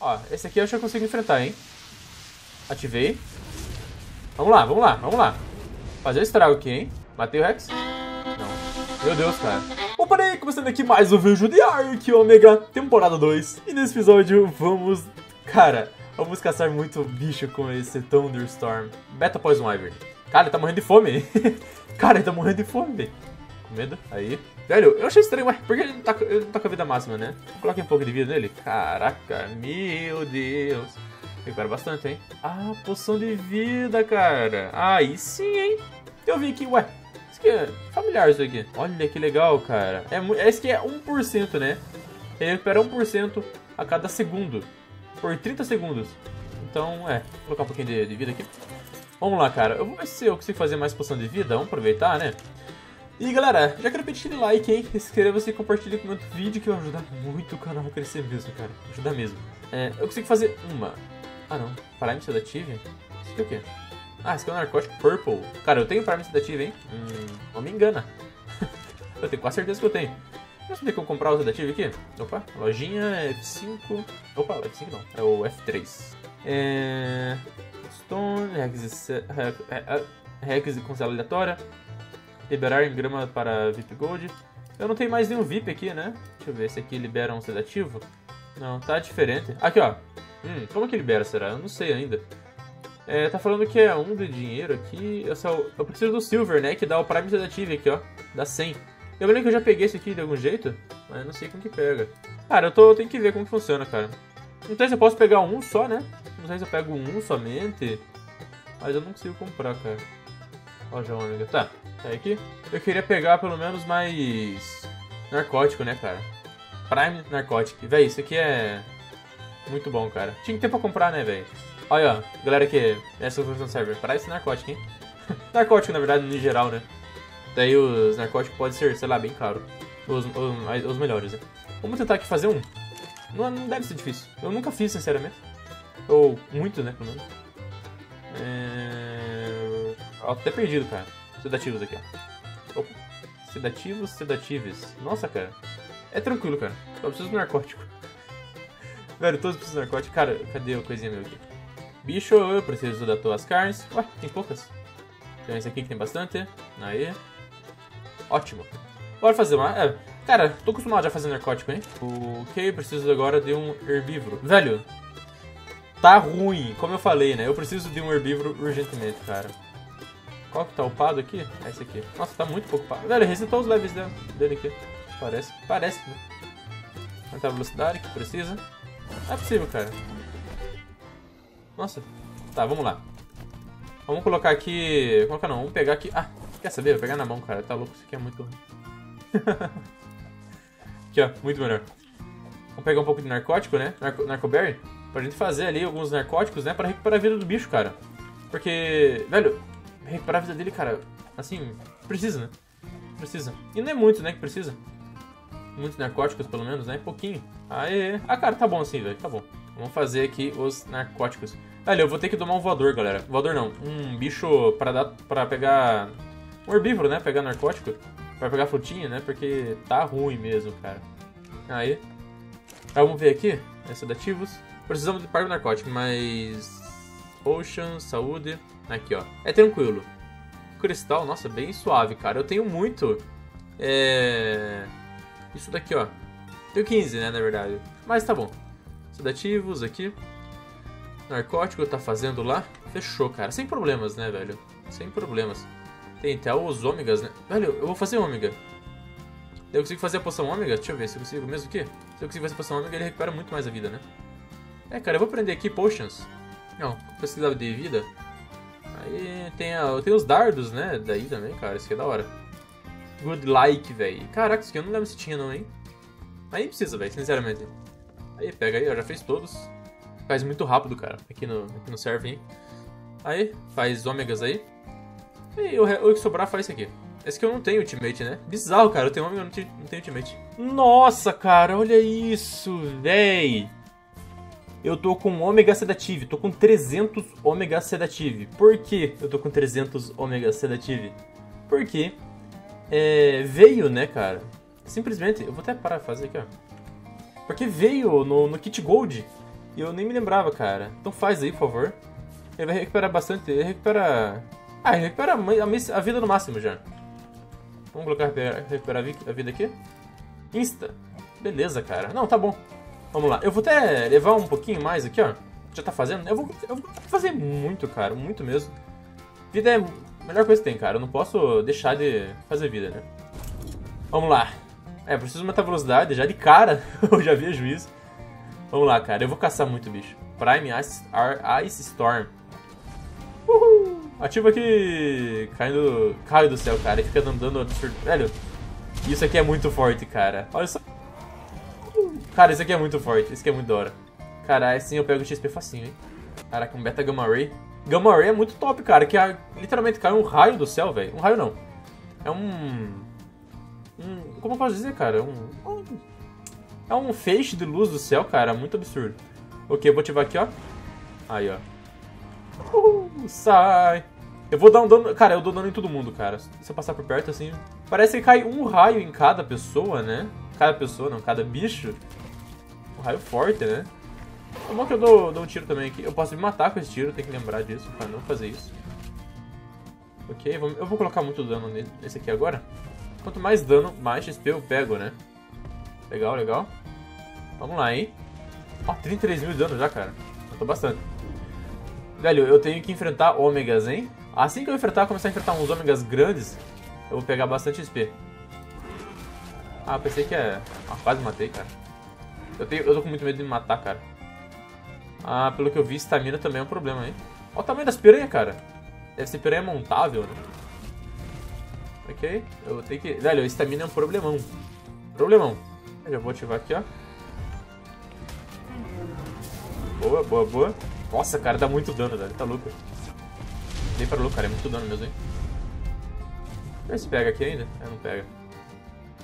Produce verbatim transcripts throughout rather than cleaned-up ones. Ó, esse aqui eu já consigo enfrentar, hein? Ativei. Vamos lá, vamos lá, vamos lá. Fazer o estrago aqui, hein? Matei o Rex? Não. Meu Deus, cara. Opa, aí, começando aqui mais um vídeo de Ark Omega, temporada dois. E nesse episódio vamos... Cara, vamos caçar muito bicho com esse Thunderstorm. Beta Poison Ivy. Cara, ele tá morrendo de fome. Cara, ele tá morrendo de fome, velho. Com medo. Aí. Velho, eu achei estranho, ué, porque ele não, tá, ele não tá com a vida máxima, né? Coloquei um pouco de vida nele. Caraca, meu Deus. Recupera bastante, hein? Ah, poção de vida, cara. Aí sim, hein? Eu vim aqui, ué. Isso aqui é familiar, isso aqui. Olha que legal, cara. É, esse aqui é um por cento, né? Ele recupera um por cento a cada segundo. Por trinta segundos. Então, é. Vou colocar um pouquinho de, de vida aqui. Vamos lá, cara. Eu vou ver se eu consigo fazer mais poção de vida. Vamos aproveitar, né? E galera, já quero pedir aquele like, hein? Inscreva-se e compartilhe com o outro vídeo que vai ajudar muito o canal a crescer mesmo, cara. Ajudar mesmo. É, eu consigo fazer uma. Ah, não. Prime Sedative? Isso aqui é o quê? Ah, esse aqui é o Narcótico Purple. Cara, eu tenho Prime Sedative, hein? Hum, não me engana. Eu tenho quase certeza que eu tenho. Deixa eu ver como comprar o Sedative aqui. Opa, lojinha F cinco. Opa, F cinco não. É o F três. É... Stone, Rex, Rex com célula aleatória. Liberar em grama para V I P Gold. Eu não tenho mais nenhum V I P aqui, né? Deixa eu ver se aqui libera um sedativo. Não, tá diferente. Aqui, ó. Hum, como que libera, será? Eu não sei ainda. É, tá falando que é um de dinheiro aqui. Eu, só, eu preciso do Silver, né? Que dá o Prime Sedativo aqui, ó. Dá cem. Eu lembro que eu já peguei isso aqui de algum jeito, mas eu não sei como que pega. Cara, eu, tô, eu tenho que ver como que funciona, cara. Então se eu posso pegar um só, né? Não sei se eu pego um somente. Mas eu não consigo comprar, cara. Ó, já ômega. Tá. Tá aqui. Eu queria pegar pelo menos mais narcótico, né, cara? Prime Narcótico. Véi, isso aqui é muito bom, cara. Tinha que ter pra comprar, né, velho? Olha, ó. Galera que essa versão do server. Prime Narcótico, hein? Narcótico, na verdade, no geral, né? Daí os narcóticos podem ser, sei lá, bem caro. Os, os, os melhores, né? Vamos tentar aqui fazer um. Não, não deve ser difícil. Eu nunca fiz, sinceramente. Ou muito, né, pelo menos. É... Ó, tô até perdido, cara. Sedativos aqui, ó. Opa. Sedativos, sedatives. Nossa, cara. É tranquilo, cara. Só preciso de narcótico. Velho, todos precisam de narcótico. Cara, cadê a coisinha meu aqui? Bicho, eu preciso das tuas carnes. Ué, tem poucas. Tem esse aqui que tem bastante. Aí. Ótimo. Bora fazer uma... É, cara, tô acostumado já a fazer narcótico, hein? Ok, preciso agora de um herbívoro. Velho, tá ruim. Como eu falei, né? Eu preciso de um herbívoro urgentemente, cara. Qual que tá upado aqui? É esse aqui. Nossa, tá muito pouco upado. Velho, resetou os levels dele aqui. Parece. Parece, né? Aumentar a velocidade que precisa. Não é possível, cara. Nossa. Tá, vamos lá. Vamos colocar aqui... Como que não? Vamos pegar aqui... Ah, quer saber? Vou pegar na mão, cara. Tá louco. Isso aqui é muito... Aqui, ó. Muito melhor. Vamos pegar um pouco de narcótico, né? Narco... Narcoberry. Pra gente fazer ali alguns narcóticos, né? Pra recuperar a vida do bicho, cara. Porque... Velho... Recuperar a vida dele, cara, assim, precisa, né? Precisa. E não é muito, né, que precisa. Muitos narcóticos, pelo menos, né? Pouquinho. Aê. Ah, cara, tá bom assim, velho. Tá bom. Vamos fazer aqui os narcóticos. Velho, eu vou ter que domar um voador, galera. Voador não. Um bicho pra, dar, pra pegar... Um herbívoro, né? Pegar narcótico. Pra pegar frutinha, né? Porque tá ruim mesmo, cara. Aí. Tá, vamos ver aqui. É sedativos. Precisamos de par de narcótico, mas... Potion, saúde. Aqui, ó. É tranquilo. Cristal, nossa, bem suave, cara. Eu tenho muito. É... Isso daqui, ó. Tenho quinze, né, na verdade. Mas tá bom. Sedativos aqui. Narcótico tá fazendo lá. Fechou, cara. Sem problemas, né, velho? Sem problemas. Tem até os ômegas, né? Velho, eu vou fazer ômega. Eu consigo fazer a poção ômega? Deixa eu ver se eu consigo mesmo aqui. Se eu consigo fazer a poção ômega, ele recupera muito mais a vida, né? É, cara, eu vou prender aqui potions. Não, pesquisar de vida. Aí tem, a, tem os dardos, né? Daí também, cara. Isso aqui é da hora. Good like, velho. Caraca, isso aqui eu não lembro se tinha, não, hein? Aí não precisa, velho, sinceramente. Aí, pega aí, ó. Já fez todos. Faz muito rápido, cara. Aqui no, aqui no server, hein? Aí, faz ômegas aí. E o, o que sobrar faz isso aqui. Esse aqui eu não tenho ultimate, né? Bizarro, cara. Eu tenho ômega, eu não tenho, não tenho ultimate. Nossa, cara. Olha isso, velho. Eu tô com Omega Sedative, tô com trezentos Omega Sedative. Por que eu tô com trezentos Omega Sedative? Porque é, veio, né, cara? Simplesmente, eu vou até parar de fazer aqui, ó. Porque veio no, no Kit Gold E eu nem me lembrava, cara. Então faz aí, por favor. Ele vai recuperar bastante. Ele recupera... Ah, ele recupera a vida no máximo já. Vamos colocar recuperar a vida aqui. Insta. Beleza, cara. Não, tá bom. Vamos lá. Eu vou até levar um pouquinho mais aqui, ó. Já tá fazendo? Eu vou, eu vou fazer muito, cara. Muito mesmo. Vida é a melhor coisa que tem, cara. Eu não posso deixar de fazer vida, né? Vamos lá. É, preciso aumentar a velocidade. Já de cara, eu já vejo isso. Vamos lá, cara. Eu vou caçar muito, bicho. Prime Ice, Ice Storm. Uhul. Ativa aqui. Caindo... Cai do céu, cara. E fica dando absurdo. Velho, isso aqui é muito forte, cara. Olha só. Cara, isso aqui é muito forte. Isso aqui é muito da hora. Cara, assim eu pego o X P facinho, hein. Caraca, um Beta Gamma Ray. Gamma Ray é muito top, cara. Que é, literalmente cai um raio do céu, velho. Um raio não. É um... um... Como eu posso dizer, cara? Um... um... É um feixe de luz do céu, cara. Muito absurdo. Ok, eu vou ativar aqui, ó. Aí, ó. Uhul, sai. Eu vou dar um dano... Cara, eu dou dano em todo mundo, cara. Se eu passar por perto, assim... Parece que cai um raio em cada pessoa, né? Cada pessoa, não. Cada bicho. Um raio forte, né? É bom que eu dou, dou um tiro também aqui. Eu posso me matar com esse tiro. Tem que lembrar disso pra não fazer isso. Ok, eu vou colocar muito dano nesse aqui agora. Quanto mais dano, mais X P eu pego, né? Legal, legal. Vamos lá, hein? Ó, trinta e três mil de dano já, cara. Matou bastante. Velho, eu tenho que enfrentar ômegas, hein? Assim que eu enfrentar, começar a enfrentar uns ômegas grandes, eu vou pegar bastante X P. Ah, pensei que é... Ah, quase matei, cara. Eu, tenho... eu tô com muito medo de me matar, cara. Ah, pelo que eu vi, estamina também é um problema, hein? Olha o tamanho das piranhas, cara. Deve ser piranha montável, né? Ok, eu vou ter que... Velho, a estamina é um problemão. Problemão. Eu já vou ativar aqui, ó. Boa, boa, boa. Nossa, cara, dá muito dano, velho. Tá louco. Dei pra louco, cara. É muito dano mesmo, hein? Vê se pega aqui ainda. É, não pega.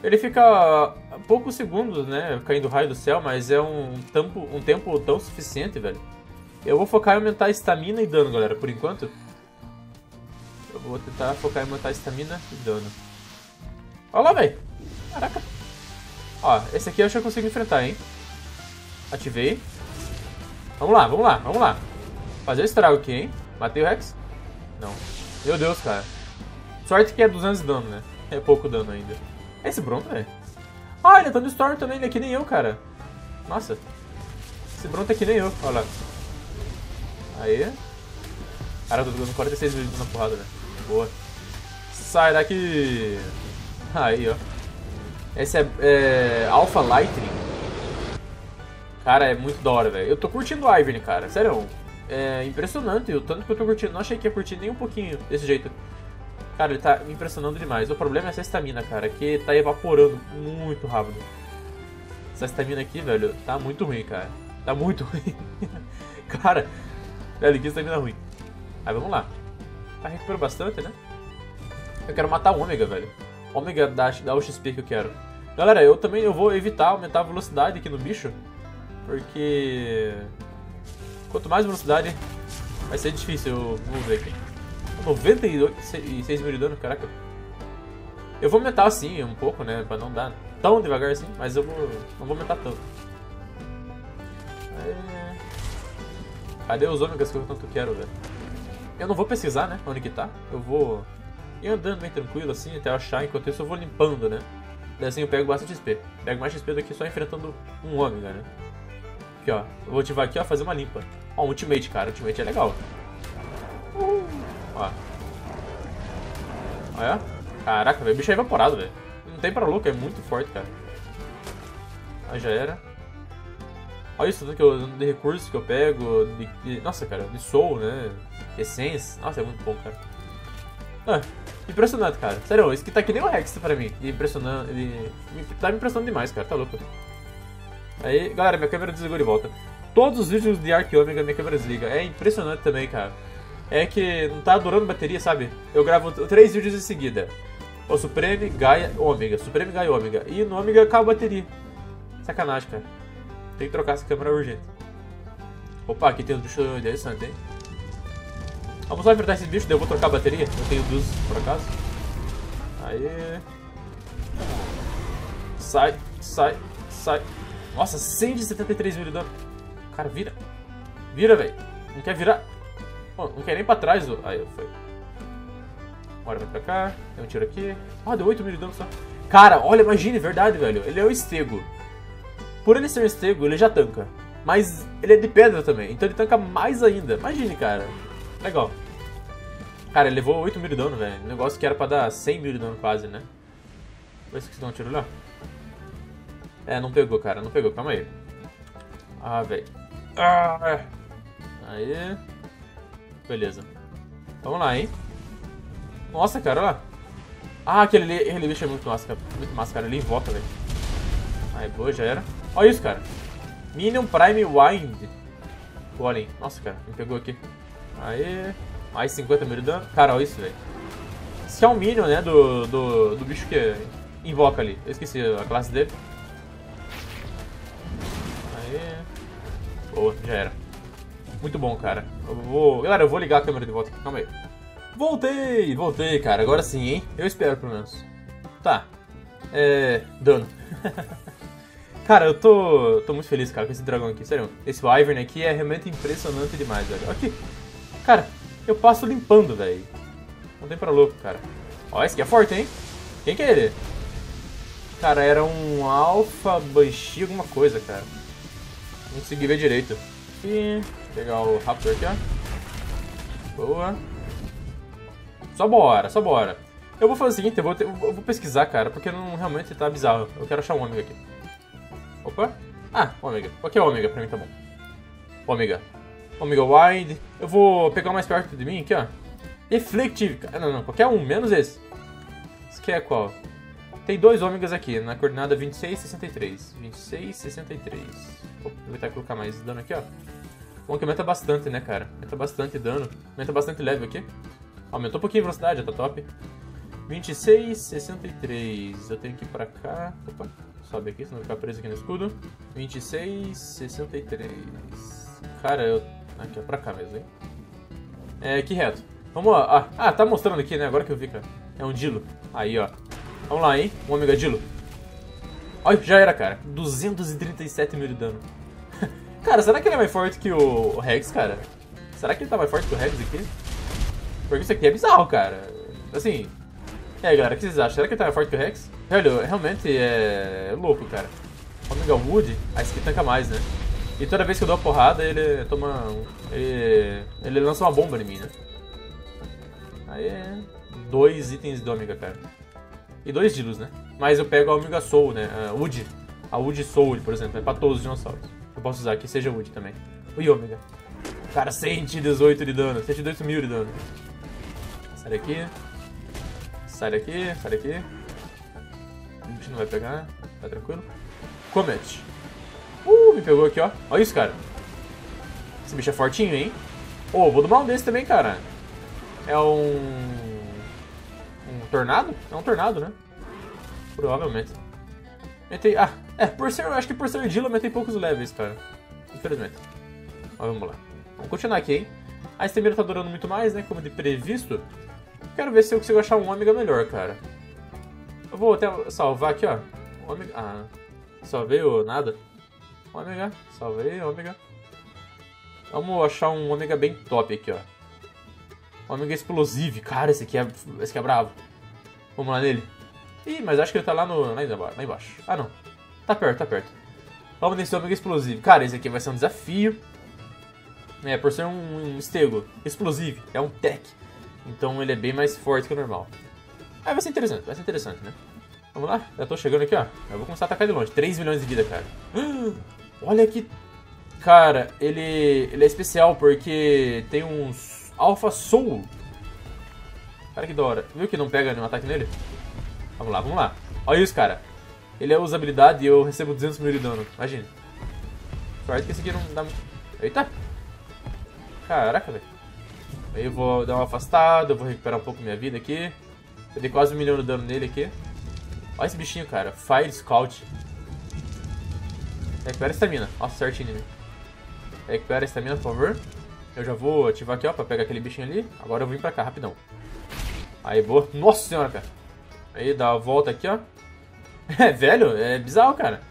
Ele fica a poucos segundos, né? Caindo raio do céu, mas é um tempo, um tempo tão suficiente, velho. Eu vou focar em aumentar a estamina e dano, galera. Por enquanto, eu vou tentar focar em aumentar a estamina e dano. Olha lá, velho. Caraca. Ó, esse aqui eu acho que eu consigo enfrentar, hein? Ativei. Vamos lá, vamos lá, vamos lá. Fazer o estrago aqui, hein? Matei o Rex? Não. Meu Deus, cara. Sorte que é duzentos de dano, né? É pouco dano ainda. É esse Bronto, velho? Ah, ele é Thunderstorm também, ele é que nem eu, cara. Nossa. Esse Bronto é que nem eu, olha lá. Aí. Cara, eu tô jogando quarenta e seis mil na porrada, né? Boa. Sai daqui. Aí, ó. Esse é, é Alpha Lightning. Cara, é muito da hora, velho. Eu tô curtindo o Ivern, cara. Sério, é impressionante o tanto que eu tô curtindo. Não achei que ia curtir nem um pouquinho desse jeito. Cara, ele tá me impressionando demais. O problema é essa estamina, cara, que tá evaporando muito rápido. Essa estamina aqui, velho, tá muito ruim, cara. Tá muito ruim. Cara, velho, que estamina ruim. Aí, vamos lá. Tá recuperando bastante, né? Eu quero matar o Ômega, velho. Ômega dá, dá o X P que eu quero. Galera, eu também eu vou evitar aumentar a velocidade aqui no bicho. Porque... Quanto mais velocidade, vai ser difícil. Eu vou ver aqui. noventa e seis mil de dano, caraca. Eu vou aumentar assim um pouco, né? Pra não dar tão devagar assim. Mas eu vou, não vou aumentar tanto. É... Cadê os ômegas que eu tanto quero, velho? Eu não vou pesquisar, né? Onde que tá. Eu vou... E andando bem tranquilo assim, até eu achar, enquanto isso eu vou limpando, né? Daí assim eu pego bastante X P. Pego mais X P do que só enfrentando um ômega, né? Aqui, ó. Eu vou ativar aqui, ó, fazer uma limpa. Ó, ultimate, cara. Ultimate é legal. Uh, ó. Olha. Caraca, velho. O bicho é evaporado, velho. Não tem pra louco, é muito forte, cara. Aí já era. Olha isso tudo que eu, de recursos que eu pego. De, de, nossa, cara. De soul, né? Essence. Nossa, é muito bom, cara. Ah, impressionante, cara. Sério, esse que tá que nem o Rex pra mim. E impressionando. Ele... Tá me impressionando demais, cara. Tá louco. Aí, galera, minha câmera desligou de volta. Todos os vídeos de Ark Omega, minha câmera desliga. É impressionante também, cara. É que não tá durando bateria, sabe? Eu gravo três vídeos em seguida. O Supreme, Gaia, Ômega. Supreme, Gaia, Ômega. E no Ômega acaba a bateria. Sacanagem, cara. Tem que trocar essa câmera urgente. Opa, aqui tem um bicho interessante, hein? Vamos só enfrentar esse bicho, daí eu vou trocar a bateria. Eu tenho duas, por acaso. Aí. Sai, sai, sai. Nossa, cento e setenta e três mil de dano. Cara, vira. Vira, velho. Não quer virar. Oh, não quer nem pra trás. Oh. Aí, foi. Agora vai pra cá. Deu um tiro aqui. Ah, deu oito mil de dano só. Cara, olha, imagine, verdade, velho. Ele é um estego. Por ele ser um estego, ele já tanca. Mas ele é de pedra também. Então ele tanca mais ainda. Imagine, cara. Legal. Cara, ele levou oito mil de dano, velho. Negócio que era pra dar cem mil de dano quase, né? Foi isso que você deu um tiro lá? É, não pegou, cara. Não pegou. Calma aí. Ah, velho. Ah, aí. Beleza. Vamos lá, hein? Nossa, cara, olha lá. Ah, aquele, aquele bicho é muito massa, cara. Muito massa, cara. Ele invoca, velho. Aí, boa, já era. Olha isso, cara. Minion Prime Wind. Olhem. Nossa, cara. Me pegou aqui. Aí. Mais cinquenta mil de dano. Cara, olha isso, velho. Esse é um Minion, né? Do, do, do bicho que invoca ali. Eu esqueci a classe dele. Aí. Boa, já era. Muito bom, cara. Eu vou... Galera, eu vou ligar a câmera de volta aqui. Calma aí. Voltei! Voltei, cara. Agora sim, hein? Eu espero, pelo menos. Tá. É... Dano. Cara, eu tô... tô muito feliz, cara, com esse dragão aqui. Sério. Esse Ivern aqui é realmente impressionante demais, velho. Aqui. Cara, eu passo limpando, velho. Não tem pra louco, cara. Ó, esse aqui é forte, hein? Quem que é ele? Cara, era um Alpha Banshee alguma coisa, cara. Não consegui ver direito. E... pegar o Raptor aqui, ó. Boa. Só bora, só bora. Eu vou fazer o seguinte, eu vou, ter, eu vou pesquisar, cara, porque não realmente tá bizarro. Eu quero achar um Ômega aqui. Opa. Ah, Ômega. Aqui é Ômega, pra mim tá bom. Ômega. Ômega Wide. Eu vou pegar o mais perto de mim aqui, ó. Deflective. Ah, não, não. Qualquer um, menos esse. Esse aqui é qual? Tem dois Ômegas aqui, na coordenada vinte e seis, sessenta e três. vinte e seis, sessenta e três. Vou aproveitar e colocar mais dano aqui, ó. Bom que aumenta bastante, né, cara? Aumenta bastante dano. Aumenta bastante level aqui. Aumentou um pouquinho a velocidade, já tá top. vinte e seis, sessenta e três. Eu tenho que ir pra cá. Opa, sobe aqui, senão eu vou ficar preso aqui no escudo. vinte e seis, sessenta e três. Cara, eu... aqui, é pra cá mesmo, hein? É, aqui reto. Vamos lá. Ah, tá mostrando aqui, né? Agora que eu vi, cara. É um Dilo. Aí, ó. Vamos lá, hein? Um Ômega Dilo. Olha, já era, cara. duzentos e trinta e sete mil de dano. Cara, será que ele é mais forte que o Rex, cara? Será que ele tá mais forte que o Rex aqui? Porque isso aqui é bizarro, cara. Assim... E aí, galera, o que vocês acham? Será que ele tá mais forte que o Rex? Velho, realmente é... é louco, cara. O Omega Wood, ah, esse aqui tanca mais, né? E toda vez que eu dou uma porrada, ele toma... Ele... ele lança uma bomba em mim, né? Aí é... Dois itens do Omega, cara. E dois Dilos, né? Mas eu pego a Omega Soul, né? A Wood. A Wood Soul, por exemplo. É pra todos os dinossauros. Eu posso usar aqui, seja Wood também. O Omega. Cara, cento e dezoito de dano. cento e dezoito mil de dano. Sai daqui. Sai daqui. Sai daqui. O bicho não vai pegar. Tá tranquilo. Comet. Uh, me pegou aqui, ó. Olha isso, cara. Esse bicho é fortinho, hein? Ô, oh, vou domar um desse também, cara. É um... um tornado? É um tornado, né? Provavelmente. Metei... Ah, é. Por ser... Acho que por ser Dilo, eu metei poucos levels, cara. Infelizmente. Mas vamos lá. Vamos continuar aqui, hein? A estemeira tá durando muito mais, né? Como de previsto. Quero ver se eu consigo achar um Ômega melhor, cara. Eu vou até salvar aqui, ó. Ômega... Ah, salvei ou nada? Ômega. Salvei, Ômega. Vamos achar um Ômega bem top aqui, ó. Ômega Explosivo. Cara, esse aqui é... esse aqui é bravo. Vamos lá nele. Ih, mas acho que ele tá lá no... lá embaixo. Ah, não. Tá perto, tá perto. Vamos nesse Ômega Explosivo. Cara, esse aqui vai ser um desafio. É, por ser um, um estego explosivo, é um tech. Então ele é bem mais forte que o normal. Ah, vai ser interessante, vai ser interessante, né? Vamos lá, já tô chegando aqui, ó. Eu vou começar a atacar de longe. três milhões de vida, cara. Olha que... Cara, ele, ele é especial porque tem uns Alpha Soul. Cara, que da hora. Viu que não pega nenhum ataque nele? Vamos lá, vamos lá. Olha isso, cara. Ele é usabilidade e eu recebo duzentos mil de dano. Imagina. Sorte que esse aqui não dá muito... Eita! Caraca, velho. Aí eu vou dar uma afastada, eu vou recuperar um pouco minha vida aqui. Eu dei quase um milhão de dano nele aqui. Olha esse bichinho, cara. Fire Scout. Recupera a estamina. Nossa, certinho nele. Recupera a estamina, por favor. Eu já vou ativar aqui, ó, pra pegar aquele bichinho ali. Agora eu vim pra cá, rapidão. Aí, boa. Nossa senhora, cara. Aí dá a volta aqui, ó. É, velho, é bizarro, cara.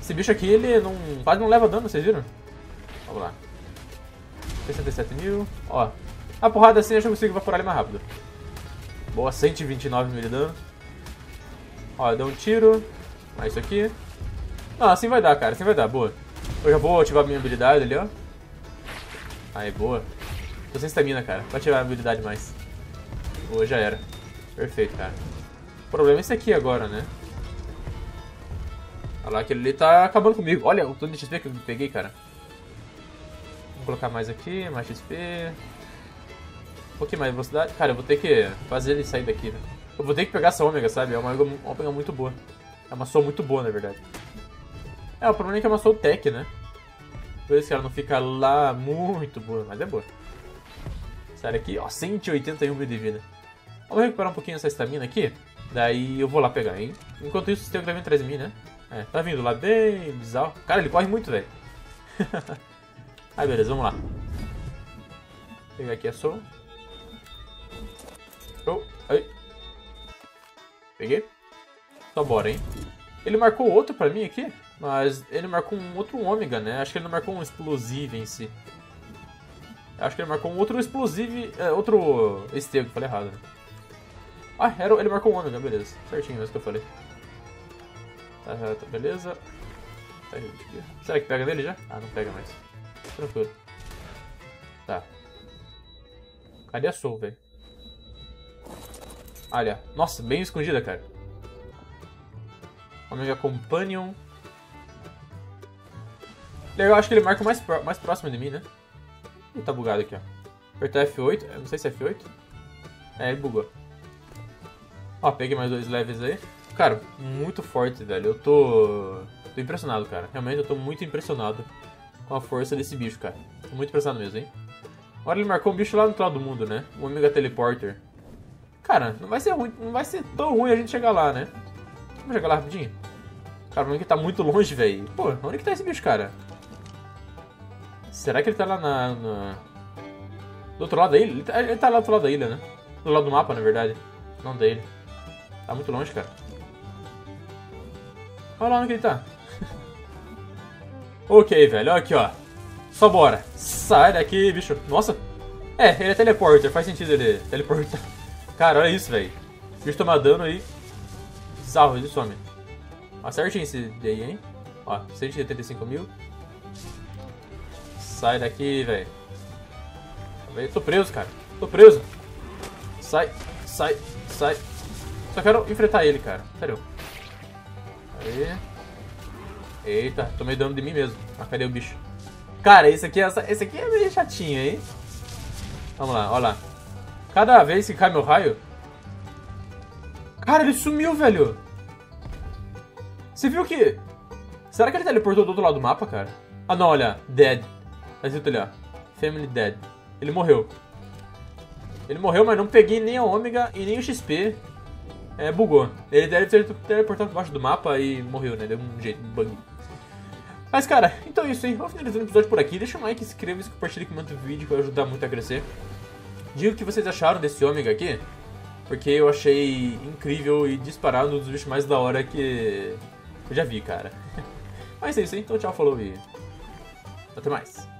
Esse bicho aqui, ele não, quase não leva dano, vocês viram? Vamos lá. sessenta e sete mil. Ó. A porrada assim eu já consigo evaporar ele mais rápido. Boa, cento e vinte e nove mil de dano. Ó, deu um tiro. Mais isso aqui. Não, assim vai dar, cara. Assim vai dar. Boa. Eu já vou ativar a minha habilidade ali, ó. Aí, boa. Tô sem estamina, cara. Vou ativar a habilidade mais. Boa, já era. Perfeito, cara. O problema é esse aqui agora, né? Olha lá, aquele ali tá acabando comigo. Olha o tanto de X P que eu peguei, cara. Vou colocar mais aqui, mais X P. Um pouquinho mais de velocidade. Cara, eu vou ter que fazer ele sair daqui, né? Eu vou ter que pegar essa Ômega, sabe? É uma Ômega muito boa. É uma soul muito boa, na verdade. É, o problema é que é uma soul tech, né? Por isso que ela não fica lá muito boa, mas é boa. Sai aqui, ó, cento e oitenta e um mil de vida. Vamos recuperar um pouquinho essa estamina aqui. Daí eu vou lá pegar, hein? Enquanto isso, o sistema tá vindo atrás de mim, né? É, tá vindo lá bem bizarro. Cara, ele corre muito, velho. Aí, beleza, vamos lá. Vou pegar aqui a soul. Oh, aí. Peguei. Só bora, hein? Ele marcou outro pra mim aqui, mas ele marcou um outro ômega, né? Acho que ele não marcou um explosivo em si. Acho que ele marcou um outro explosivo... É, outro estego, falei errado. Né? Ah, era, ele marcou um ômega, beleza. Certinho mesmo que eu falei. Tá, tá, beleza. Tá, aqui. Será que pega nele já? Ah, não pega mais. Tranquilo. Tá. Cadê a soul, velho? Olha, nossa, bem escondida, cara. Omega Companion. Legal, acho que ele marca mais, pro, mais próximo de mim, né? Ih, tá bugado aqui, ó. Apertar F oito, eu não sei se é F oito. É, ele bugou. Ó, peguei mais dois levels aí. Cara, muito forte, velho. Eu tô... tô impressionado, cara. Realmente eu tô muito impressionado com a força desse bicho, cara. Tô muito impressionado mesmo, hein? Agora ele marcou um bicho lá no outro lado do mundo, né? O Omega Teleporter. Cara, não vai ser ruim, não vai ser tão ruim a gente chegar lá, né? Vamos chegar lá rapidinho. Cara, o Omega tá muito longe, velho. Pô, onde que tá esse bicho, cara? Será que ele tá lá na... na... do outro lado da ilha? Ele tá, ele tá lá do outro lado da ilha, né? Do lado do mapa, na verdade. Não da ilha. Tá muito longe, cara. Olha lá onde que ele tá. Ok, velho. Olha aqui, ó. Só bora. Sai daqui, bicho. Nossa. É, ele é teleporter. Faz sentido ele teleportar. Cara, olha isso, velho. O bicho toma dano aí. Bizarro, ele some. Ó, certinho esse daí, hein? Ó, cento e oitenta e cinco mil. Sai daqui, velho. Tô preso, cara. Tô preso. Sai, sai, sai. Só quero enfrentar ele, cara. Sério. Aí. Eita, tomei dano de mim mesmo. Ah, cadê o bicho? Cara, esse aqui, essa, esse aqui é meio chatinho, hein? Vamos lá, ó lá. Cada vez que cai meu raio... Cara, ele sumiu, velho! Você viu que... Será que ele teleportou do outro lado do mapa, cara? Ah, não, olha. Dead. Tá escrito ali, ó. Family dead. Ele morreu. Ele morreu, mas não peguei nem a Ômega e nem o X P. É, bugou. Ele deve ter teleportado debaixo do mapa e morreu, né? Deu um jeito, um bug. Mas, cara, então é isso, hein? Vou finalizando o episódio por aqui. Deixa um like, inscreva-se, compartilha e comenta o vídeo que vai ajudar muito a crescer. Diga o que vocês acharam desse Ômega aqui, porque eu achei incrível e disparado um dos bichos mais da hora que eu já vi, cara. Mas é isso, hein? Então tchau, falou e até mais.